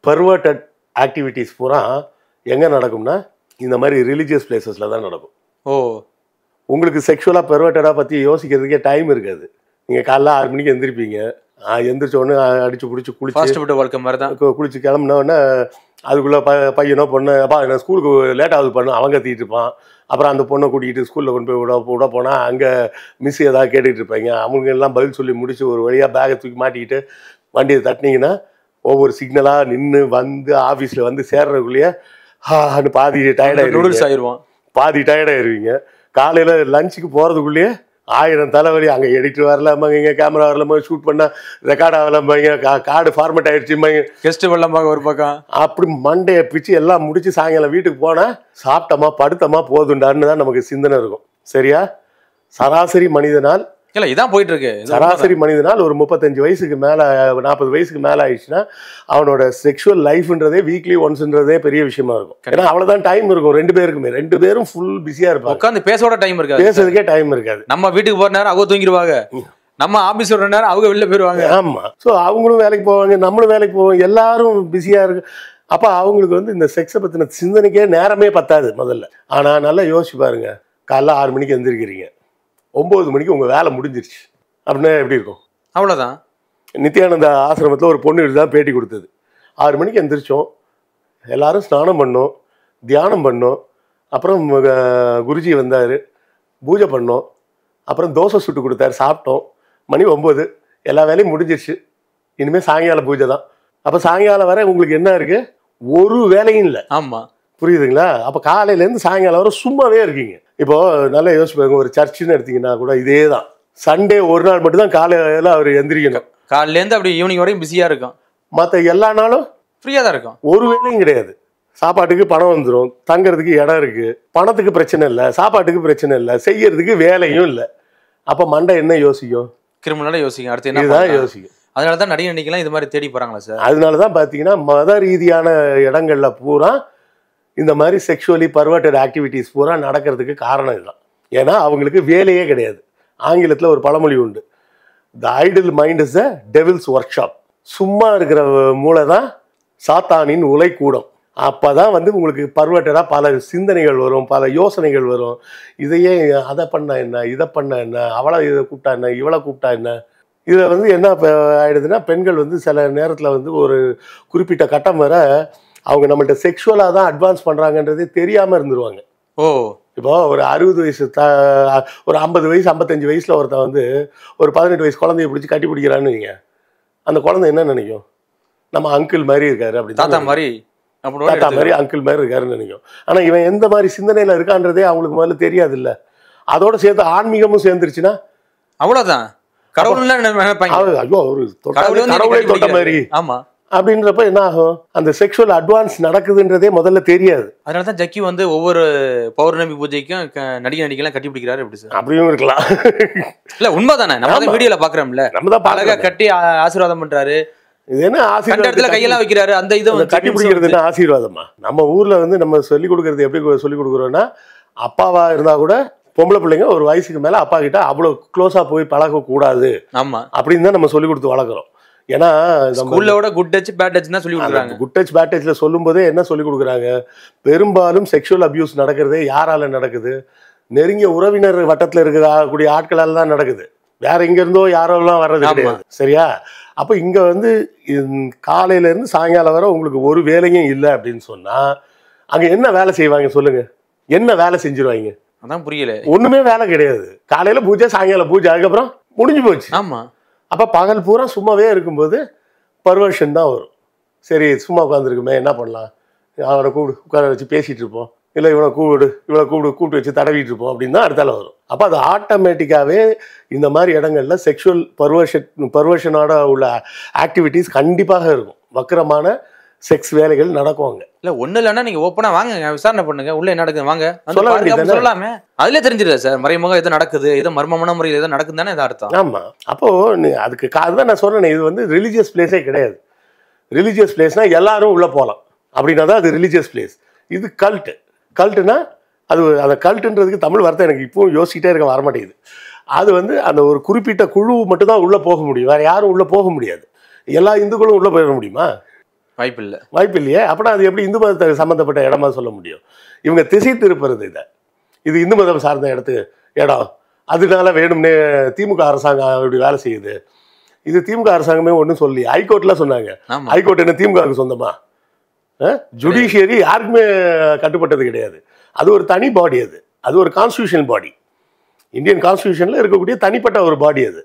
பர்வர்டட் ஆக்டிவிட்டீஸ் பூரா எங்கே நடக்கும்னா இந்த மாதிரி ரிலீஜியஸ் பிளேசஸில் தான் நடக்கும். ஓ, உங்களுக்கு செக்ஷுவலாக பர்வர்டடாக பற்றி யோசிக்கிறதுக்கே டைம் இருக்காது. நீங்கள் காலைல 6 மணிக்கு எழுந்திருப்பீங்க, எந்திரிச்சோடனே அடித்து பிடிச்சி குளிச்சு வாழ்க்கை மாதிரி தான் குளிச்சு கிளம்புனோடனே அதுக்குள்ளே பையனோ பொண்ணு அப்பா நான் ஸ்கூலுக்கு லேட்டாவது பண்ண அவங்க கத்திட்டு இருப்பான். அப்புறம் அந்த பொண்ணை கூட்டிகிட்டு ஸ்கூலில் கொண்டு போய் விட போனால் அங்கே மிஸ் ஏதாவது கேட்டுகிட்டு இருப்பாங்க. அவங்கெல்லாம் பதில் சொல்லி முடிச்சு ஒரு வழியாக பேகை தூக்கி மாட்டிக்கிட்டு வண்டியை தட்டினீங்கன்னா ஒவ்வொரு சிக்னலாக நின்று வந்து ஆஃபீஸில் வந்து சேர்றதுக்குள்ளேயே ஹான்னு பாதி டயர்டாகிடுவான், பாதி டயர்டாகிடுவீங்க. காலையில் லஞ்சுக்கு போகிறதுக்குள்ளேயே 1000 தலைவலி, அங்கே எடிட்டர் வரலாமாங்க, இங்கே கேமரா வரலாமா, ஷூட் பண்ணால் ரெக்கார்ட் ஆகலாம்பாங்க, கார்டு ஃபார்மேட் ஆகிடுச்சுமாங்க, கெஸ்ட்டு வரலாமாங்க ஒரு பக்கம். அப்படி மண்டையை பிச்சு எல்லாம் முடிச்சு சாயங்காலம் வீட்டுக்கு போனால் சாப்பிட்டோமா படுத்தமா போதுண்டான்னு தான் நமக்கு சிந்தனை இருக்கும். சரியா? சராசரி மனிதனால் இல்லை இதான் போயிட்டுருக்கு. சராசரி மனிதனால் ஒரு 35 வயசுக்கு மேலே 40 வயசுக்கு மேலே ஆயிடுச்சுன்னா அவனோட செக்ஷுவல் லைஃப்ன்றதே வீக்லி ஒன்ஸ்ன்றதே பெரிய விஷயமா இருக்கும். ஏன்னா அவ்வளோதான் டைம் இருக்கும் ரெண்டு பேருக்குமே, ரெண்டு பேரும் ஃபுல் பிஸியாக இருப்பாங்க. உட்காந்து பேசோட டைம் இருக்காது, பேசுறதுக்கே டைம் இருக்காது. நம்ம வீட்டுக்கு போகிற நேரம் அவங்க தூங்கிடுவாங்க, நம்ம ஆஃபீஸ் வர நேரம் அவங்க வெளில போயிடுவாங்க. ஆமாம், ஸோ அவங்களும் வேலைக்கு போவாங்க, நம்மளும் வேலைக்கு போவோம், எல்லாரும் பிஸியாக இருக்கு. அப்போ அவங்களுக்கு வந்து இந்த செக்ஸை பற்றின சிந்தனைக்கே நேரமே பத்தாது முதல்ல. ஆனால் நல்லா யோசிச்சு பாருங்க, காலைல 6 மணிக்கு எழுந்திருக்கிறீங்க, 9 மணிக்கு உங்கள் வேலை முடிஞ்சிருச்சு அப்படின்னா எப்படி இருக்கும்? அவ்வளோதான். நித்யானந்தா ஆசிரமத்தில் ஒரு பொண்ணு தான் பேட்டி கொடுத்தது, 6 மணிக்கு எந்திரிச்சோம், எல்லோரும் ஸ்நானம் பண்ணோம், தியானம் பண்ணோம், அப்புறம் குருஜி வந்தார், பூஜை பண்ணோம், அப்புறம் தோசை சுட்டு கொடுத்தாரு, சாப்பிட்டோம், மணி 9, எல்லா வேலையும் முடிஞ்சிருச்சு, இனிமேல் சாயங்காலம் பூஜை தான். அப்போ சாயங்காலம் வரை உங்களுக்கு என்ன இருக்குது? ஒரு வேலையும் இல்லை. ஆமாம், புரியுதுங்களா? அப்போ காலையிலேருந்து சாயங்காலம் வரை சும்மாவே இருக்கீங்க. இப்போது நல்லா யோசிப்பாங்க, ஒரு சர்ச்சுன்னு எடுத்திங்கன்னா கூட இதே தான். சண்டே ஒரு நாள் மட்டும்தான் காலையில் அவர் எந்திரிக்கணும், காலையிலேருந்து அப்படி ஈவினிங் வரைக்கும் பிஸியாக இருக்கும், மற்ற எல்லா நாளும் ஃப்ரீயாக தான் இருக்கும், ஒரு வேலையும் கிடையாது. சாப்பாட்டுக்கு பணம் வந்துடும், தங்கிறதுக்கு இடம் இருக்குது, பணத்துக்கு பிரச்சனை இல்லை, சாப்பாட்டுக்கு பிரச்சனை இல்லை, செய்யறதுக்கு வேலையும் இல்லை. அப்போ மண்டை என்ன யோசிக்கும்? கிரிமினலாக யோசிக்கும், அடுத்து என்ன தான் யோசிக்கும். அதனால தான் நிறைய நினைக்கலாம் இது மாதிரி தேடி போகிறாங்களா சார்? அதனால தான் பார்த்தீங்கன்னா மத ரீதியான இடங்களில் பூரா இந்த மாதிரி செக்ஷுவலி பர்வர்டட் ஆக்டிவிட்டீஸ் பூரா நடக்கிறதுக்கு காரணம் இதுதான். ஏன்னா அவங்களுக்கு வேலையே கிடையாது. ஆங்கிலத்தில் ஒரு பழமொழி உண்டு, the idle mind is the devil's workshop. சும்மா இருக்கிற மூளை தான் சாத்தானின் உலைக்கூடம். அப்போ தான் வந்து உங்களுக்கு பர்வர்டடாக பல சிந்தனைகள் வரும், பல யோசனைகள் வரும். இதையே அதை பண்ண என்ன, இதை பண்ண என்ன, அவளை இதை கூப்பிட்டா என்ன, இவளை கூப்பிட்டா என்ன. இதில் வந்து என்ன ஆகிடுதுன்னா, பெண்கள் வந்து சில நேரத்தில் வந்து ஒரு குறிப்பிட்ட கட்டம் வர அவங்க நம்மள்ட்ட செக்ஷுவலாக தான் அட்வான்ஸ் பண்ணுறாங்கன்றதே தெரியாமல் இருந்துருவாங்க. ஓ, இப்போ ஒரு 60 வயசு ஒரு 50 வயசு 55 வயசில் ஒருத்தன் வந்து ஒரு 18 வயசு குழந்தைய பிடிச்சி கட்டி பிடிக்கிறான்னு வைங்க, அந்த குழந்தை என்ன நினைக்கும்? நம்ம அங்கிள் மாதிரி இருக்காரு, அப்படி தாத்தா மாதிரி, தாத்தா மாதிரி அங்கிள் மாதிரி இருக்காருன்னு நினைக்கும். ஆனால் இவன் எந்த மாதிரி சிந்தனையில் இருக்கான்றதே அவங்களுக்கு முதல்ல தெரியாது. இல்லை, அதோடு சேர்த்து ஆன்மீகமும் சேர்ந்துருச்சுன்னா அவ்வளோதான். கடவுள் ஐயோ ஒரு கடவுளை தொட்ட மாதிரி. ஆமாம், அப்படின்றப்ப என்ன ஆகும், அந்த செக்ஷுவல் அட்வான்ஸ் நடக்குதுன்றதே முதல்ல தெரியாது. அதனால தான் ஜக்கி வந்து ஒவ்வொரு பௌர்ணமி பூஜைக்கும் நடிகெல்லாம் கட்டி பிடிக்கிறாரு. எப்படி சார் அப்படியும் இருக்கலாம் இல்ல? உண்மைதானே, நம்ம தான் வீடியோல பாக்குறோம்ல, நம்ம தான் அழகா கட்டி ஆசீர்வாதம் பண்றாரு. இது என்ன ஆசீர்வாதத்துல கையெல்லாம் வைக்கிறாரு, அந்த இதை கட்டி பிடிக்கிறதுன்னா ஆசீர்வாதமா? நம்ம ஊர்ல வந்து நம்ம சொல்லி கொடுக்கறது எப்படி சொல்லி கொடுக்குறோம்னா, அப்பாவா இருந்தா கூட பொம்பளை பிள்ளைங்க ஒரு வயசுக்கு மேல அப்பா கிட்ட அவ்வளவு க்ளோஸா போய் பழக கூடாது. ஆமா, அப்படின்னு தான் நம்ம சொல்லி கொடுத்து வளர்க்குறோம். ஏன்னா ஸ்கூலோட குட் டச் பேட் டச் தான் சொல்லி கொடுக்குறாங்க. குட் டச் பேட் டச்ல சொல்லும் போதே என்ன சொல்லி கொடுக்குறாங்க, பெரும்பாலும் செக்ஷுவல் அபியூஸ் நடக்கிறதே யாரால நடக்குது, நெருங்கிய உறவினர் வட்டத்துல இருக்கக்கூடிய ஆட்களால் தான் நடக்குது, வேற எங்க இருந்தோ யாரெல்லாம் வர்றது. சரியா? அப்ப இங்க வந்து காலையில இருந்து சாயங்காலம் வர உங்களுக்கு ஒரு வேலையும் இல்லை அப்படின்னு சொன்னா அங்க என்ன வேலை செய்வாங்க சொல்லுங்க, என்ன வேலை செஞ்சிருவாங்க? அதான் புரியல, ஒண்ணுமே வேலை கிடையாது. காலையில பூஜை, சாயங்காலம் பூஜை, அதுக்கப்புறம் முடிஞ்சு போச்சு. ஆமா, அப்போ பகல் பூரா சும்மாவே இருக்கும்போது பர்வர்ஷன் தான் வரும். சரி, சும்மா உட்காந்துருக்குமே, என்ன பண்ணலாம், அவனை கூப்பிடு, உட்கார வச்சு பேசிகிட்டு இருப்போம், இல்லை இவனை கூப்பிடு கூப்பிட்டு வச்சு தடவிட்டு இருப்போம் அப்படின்னு தான் அடுத்தால வரும். அப்போ அது ஆட்டோமேட்டிக்காகவே இந்த மாதிரி இடங்கள்ல செக்ஷுவல் பர்வர்ஷனோட உள்ள ஆக்டிவிட்டீஸ் கண்டிப்பாக இருக்கும். வக்கரமான செக்ஸ் வேலைகள் நடக்குவாங்க. இல்லை ஒன்றும் இல்லைன்னா நீங்கள் ஓப்பனாக வாங்க, விசாரணை பண்ணுங்க, உள்ளே என்ன நடக்குது வாங்க சொல்லாமே, அதிலே தெரிஞ்சிடல சார் மறைமுகம் எதோ நடக்குது, ஏதோ மர்மமான முறையில் எதோ நடக்குது தானே இதாக அர்த்தம். ஆமாம், அப்போது அதுக்கு அதுதான் நான் சொன்னேன், இது வந்து ரிலீஜியஸ் பிளேஸே கிடையாது. ரிலீஜியஸ் பிளேஸ்னால் எல்லாரும் உள்ளே போகலாம் அப்படின்னா தான் அது ரிலீஜியஸ் பிளேஸ். இது கல்ட்டு. கல்ட்டுனா அது, அந்த கல்ட்டுன்றதுக்கு தமிழ் வார்த்தை எனக்கு இப்போவும் யோசிக்கிட்டே இருக்க வரமாட்டேங்குது. அது வந்து அந்த ஒரு குறிப்பிட்ட குழு மட்டும்தான் உள்ளே போக முடியும், வேறு யாரும் உள்ளே போக முடியாது. எல்லா இந்துக்களும் உள்ளே போயிட முடியுமா? வாய்ப்பு இல்லையே. அப்படின்னா அது எப்படி இந்து மதத்தை சம்மந்தப்பட்ட இடமா சொல்ல முடியும்? இவங்க திசை திருப்புறது இதை, இது இந்து மதம் சார்ந்த இடம், அதனால வேணும்னே திமுக அரசாங்கம் இப்படி வேலை செய்யுது. இது திமுக அரசாங்கமே ஒன்றும் சொல்லி, ஹைகோர்ட்லாம் சொன்னாங்க. ஹைகோர்ட் என்ன திமுகவுக்கு சொந்தமா? ஜுடிஷியரி யாருக்குமே கட்டுப்பட்டது கிடையாது. அது ஒரு தனி பாடி, அது அது ஒரு கான்ஸ்டியூஷன் பாடி, இந்தியன் கான்ஸ்டியூஷன்ல இருக்கக்கூடிய தனிப்பட்ட ஒரு பாடி, அது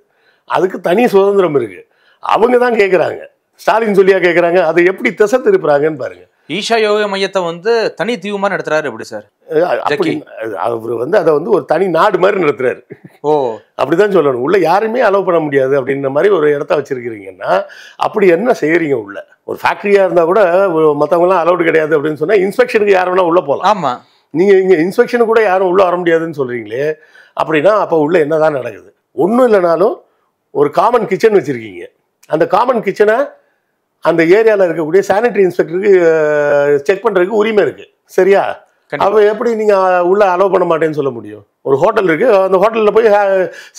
அதுக்கு தனி சுதந்திரம் இருக்கு. அவங்க தான் கேட்குறாங்க, ஸ்டாலின் சொல்லியா கேட்குறாங்க, அதை எப்படி திசை திருப்புறாங்கன்னு பாருங்க. ஈஷா யோக மையத்தை வந்து தனி தீவுமா நடத்துறாரு. எப்படி சார் அவர் வந்து அதை வந்து ஒரு தனி நாடு மாதிரி நடத்துறாரு. ஓ, அப்படிதான் சொல்லணும். உள்ள யாருமே அலோவ் பண்ண முடியாது அப்படின்ற மாதிரி ஒரு இடத்த வச்சிருக்கிறீங்கன்னா அப்படி என்ன செய்யறீங்க? உள்ள ஒரு ஃபேக்டரியா இருந்தா கூட மற்றவங்கலாம் அலோவ்டு கிடையாது அப்படின்னு சொன்னா இன்ஸ்பெக்ஷனுக்கு யார் வேணா உள்ள போகலாம். ஆமா, நீங்க இங்க இன்ஸ்பெக்ஷனுக்கு கூட யாரும் உள்ள வர முடியாதுன்னு சொல்றீங்களே அப்படின்னா அப்போ உள்ள என்னதான் நடக்குது? ஒன்றும் இல்லைனாலும் ஒரு காமன் கிச்சன் வச்சிருக்கீங்க. அந்த காமன் கிச்சனை அந்த ஏரியாவில் இருக்கக்கூடிய சானிட்டரி இன்ஸ்பெக்டருக்கு செக் பண்ணுறதுக்கு உரிமை இருக்குது. சரியா? அப்போ எப்படி நீங்கள் உள்ளே அலோவ் பண்ண மாட்டேன்னு சொல்ல முடியும்? ஒரு ஹோட்டல் இருக்குது, அந்த ஹோட்டலில் போய்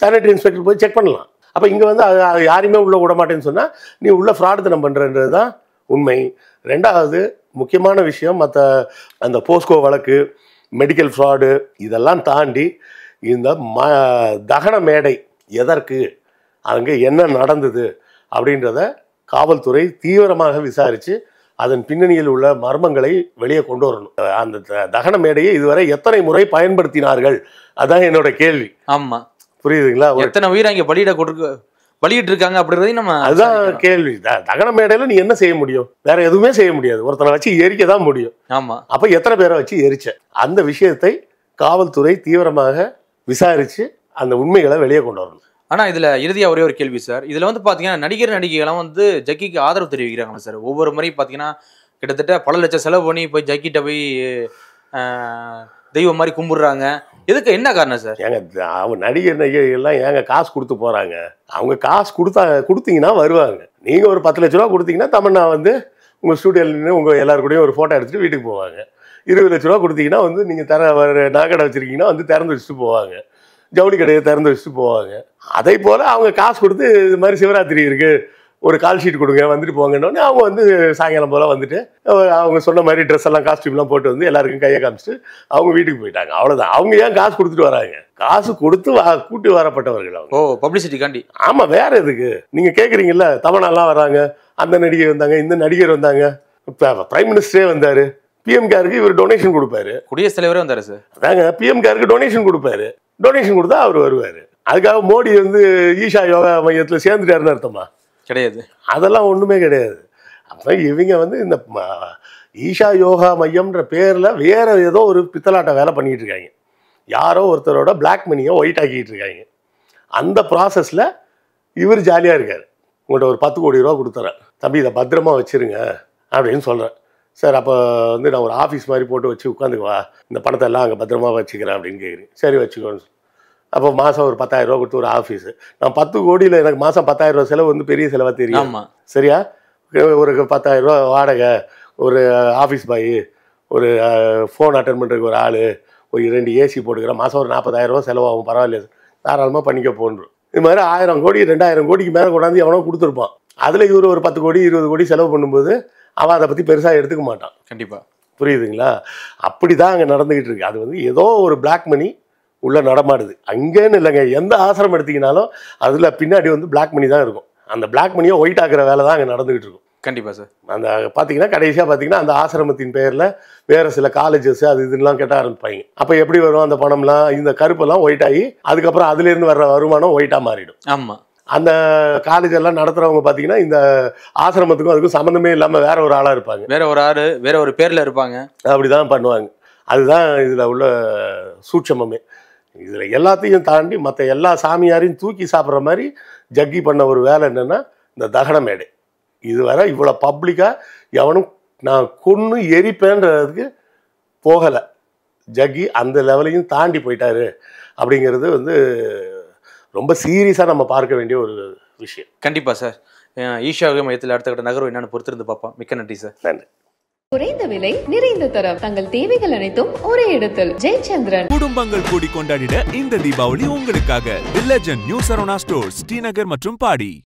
சானிட்டரி இன்ஸ்பெக்டர் போய் செக் பண்ணலாம். அப்போ இங்கே வந்து அது யாரையுமே உள்ளே விட மாட்டேன்னு சொன்னால் நீ உள்ளே ஃப்ராடுத்தனம் பண்ணுறன்றது தான் உண்மை. ரெண்டாவது முக்கியமான விஷயம், மற்ற அந்த போஸ்கோ வழக்கு, மெடிக்கல் ஃப்ராடு, இதெல்லாம் தாண்டி இந்த தகன மேடை எதற்கு, அங்கே என்ன நடந்தது அப்படின்றத காவல்துறை தீவிரமாக விசாரித்து அதன் பின்னணியில் உள்ள மர்மங்களை வெளியே கொண்டு வரணும். அந்த தகன மேடையை இதுவரை எத்தனை முறை பயன்படுத்தினார்கள், அதான் என்னோட கேள்வி. ஆமாம், புரியுதுங்களா? எத்தனை உயிரை இங்கே பலியிட்டு இருக்காங்க அப்படின்றதே நம்ம, அதுதான் கேள்வி. தகன மேடையில் நீ என்ன செய்ய முடியும்? வேற எதுவுமே செய்ய முடியாது, ஒருத்தனை வச்சு எரிக்க தான் முடியும். ஆமாம், அப்போ எத்தனை பேரை வச்சு எரிச்ச? அந்த விஷயத்தை காவல்துறை தீவிரமாக விசாரித்து அந்த உண்மைகளை வெளியே கொண்டு வரணும். ஆனால் இதில் இறுதியாக ஒரே ஒரு கேள்வி சார், இதில் வந்து பார்த்தீங்கன்னா நடிகைகள்லாம் வந்து ஜக்கிக்கு ஆதரவு தெரிவிக்கிறாங்களா சார்? ஒவ்வொரு முறையும் பார்த்தீங்கன்னா கிட்டத்தட்ட பல லட்சம் செலவு பண்ணி போய் ஜக்கிட்ட போய் தெய்வம் மாதிரி கும்பிட்றாங்க. இதுக்கு என்ன காரணம் சார்? ஏங்க அவங்க நடிகர் நடிகைகள்லாம் ஏங்க காசு கொடுத்து போகிறாங்க. அவங்க காசு கொடுத்தீங்கன்னா வருவாங்க. நீங்கள் ஒரு 10 லட்ச ரூபா கொடுத்தீங்கன்னா தமன்னா வந்து உங்கள் ஸ்டூடியோவில் நின்று உங்கள் எல்லாருக்கூடையும் ஒரு ஃபோட்டோ எடுத்துகிட்டு வீட்டுக்கு போவாங்க. 20 லட்ச ரூபா கொடுத்தீங்கன்னா வந்து நீங்கள் நாகடை வச்சுருக்கீங்கன்னா வந்து திறந்து வச்சுட்டு போவாங்க, ஜவுளி கடையை திறந்து வச்சுட்டு போவாங்க. அதே போல் அவங்க காசு கொடுத்து இது மாதிரி சிவராத்திரி இருக்குது, ஒரு கால் ஷீட் கொடுங்க வந்துட்டு போங்கன்னொடனே அவங்க வந்து சாயங்காலம் போல் வந்துட்டு அவங்க சொன்ன மாதிரி ட்ரெஸ் எல்லாம் காஸ்ட்யூம்லாம் போட்டு வந்து எல்லாருக்கும் கையை காமிச்சிட்டு அவங்க வீட்டுக்கு போயிட்டாங்க. அவ்வளோதான். அவங்க ஏன் காசு கொடுத்துட்டு வராங்க? காசு கொடுத்து கூட்டி வரப்பட்டவர்கள் அவங்க. ஓ, பப்ளிசிட்டிக்காண்டி. ஆமாம், வேறு எதுக்கு? நீங்கள் கேட்குறீங்கல்ல, தமிழ்நாடெலாம் வராங்க, அந்த நடிகை வந்தாங்க, இந்த நடிகர் வந்தாங்க, பிரைம் மினிஸ்டரே வந்தார், பிஎம் கேருக்கு இவர் டொனேஷன் கொடுப்பாரு, குடியரசுத் தலைவரே வந்தார் சார். அதாங்க, பிஎம் கேருக்கு டொனேஷன் கொடுப்பாரு, டொனேஷன் கொடுத்தா அவர் வருவார். அதுக்காக மோடி வந்து ஈஷா யோகா மையத்தில் சேர்ந்துட்டாருன்னு அர்த்தமா? கிடையாது, அதெல்லாம் ஒன்றுமே கிடையாது. அப்போ இவங்க வந்து இந்த ஈஷா யோகா மையம்ன்ற பேரில் வேறு ஏதோ ஒரு பித்தலாட்ட வேலை பண்ணிகிட்டு இருக்காங்க. யாரோ ஒருத்தரோட பிளாக் மணியை ஒயிட் ஆக்கிட்டு இருக்காங்க. அந்த ப்ராசஸில் இவர் ஜாலியாக இருக்கார். உங்கள்கிட்ட ஒரு 10 கோடி ரூபா கொடுத்துறேன், தம்பி இதை பத்திரமா வச்சுருங்க அப்படின்னு சொல்கிறேன். சார் அப்போ வந்து நான் ஒரு ஆஃபீஸ் மாதிரி போட்டு வச்சு உட்காந்துக்குவா, இந்த பணத்தை எல்லாம் அங்கே பத்திரமா வச்சுக்கிறேன் அப்படின்னு கேட்குறேன். சரி வச்சுக்கோன்னு சொல்லி அப்போ மாதம் ஒரு 10,000 ரூபா கொடுத்து ஒரு ஆஃபீஸு, நான் 10 கோடியில் எனக்கு மாதம் 10,000 ரூபா செலவு வந்து பெரிய செலவாக தெரியும் சரியா? ஒரு 10,000 ரூபா வாடகை, ஒரு ஆஃபீஸ் பாய், ஒரு ஃபோன் அட்டன் பண்ணுறதுக்கு ஒரு ஆள், ஒரு 2 ஏசி போட்டுக்கிறேன், மாதம் ஒரு 40,000 ரூபா செலவாகும், பரவாயில்ல தாராளமாக பண்ணிக்க போகணும். இது மாதிரி 1000 கோடி 2000 கோடிக்கு மேலே கொண்டாந்து எவனோ கொடுத்துருப்பான். அதில் இவர் ஒரு 10 கோடி 20 கோடி செலவு பண்ணும்போது அவன் அதை பற்றி பெருசாக எடுத்துக்க மாட்டான். கண்டிப்பாக புரியுதுங்களா? அப்படி தான் அங்கே நடந்துக்கிட்டு இருக்கு. அது வந்து ஏதோ ஒரு பிளாக் மணி உள்ளே நடமாடுது. அங்கேன்னு இல்லைங்க, எந்த ஆசிரம் எடுத்திங்கனாலும் அதில் பின்னாடி வந்து பிளாக் மணி தான் இருக்கும். அந்த பிளாக் மணியை ஒயிட் ஆக்குற வேலை தான் அங்கே நடந்துகிட்டு இருக்கும். கண்டிப்பாக சார். அந்த பார்த்தீங்கன்னா கடைசியாக பார்த்தீங்கன்னா அந்த ஆசிரமத்தின் பேரில் வேறு சில காலேஜஸ் அது இதுலாம் கேட்டால் ஆரம்பிப்பாங்க. அப்போ எப்படி வரும் அந்த பணம்லாம், இந்த கருப்பெல்லாம் ஒயிட் ஆகி அதுக்கப்புறம் அதுலேருந்து வர்ற வருமானம் ஒயிட்டாக மாறிடும். ஆமாம். அந்த காலேஜ் எல்லாம் நடத்துகிறவங்க பார்த்தீங்கன்னா இந்த ஆசிரமத்துக்கும் அதுக்கும் சம்மந்தமே இல்லாமல் வேற ஒரு ஆளாக இருப்பாங்க, வேற ஒரு ஆள், வேற ஒரு பேரில் இருப்பாங்க, அப்படி தான் பண்ணுவாங்க. அதுதான் இதில் உள்ள சூட்சமே. இதில் எல்லாத்தையும் தாண்டி மற்ற எல்லா சாமியாரையும் தூக்கி சாப்பிட்ற மாதிரி ஜக்கி பண்ண ஒரு வேலை என்னென்னா இந்த தகன மேடை. இதுவரை இவ்வளோ பப்ளிக்காக எவனும் நான் கொன்று எரிப்பேன்றதுக்கு போகலை. ஜக்கி அந்த லெவலையும் தாண்டி போயிட்டாரு அப்படிங்கிறது வந்து ரொம்ப சீரியஸாக நம்ம பார்க்க வேண்டிய ஒரு விஷயம். கண்டிப்பாக சார். ஈஷா மையத்தில் அடுத்த கட்ட நகர்வு என்னென்னு பொறுத்திருந்து பார்ப்போம். மிக்க நன்றி சார். நன்றி. குறைந்த விலை, நிறைந்த தரம், தங்கள் தேவைகள் அனைத்தும் ஒரே இடத்தில். ஜெயச்சந்திரன் குடும்பங்கள் கூடி கொண்டாடிட இந்த தீபாவளி உங்களுக்காக the legend new Saravana stores, Srinagar மற்றும் பாடி.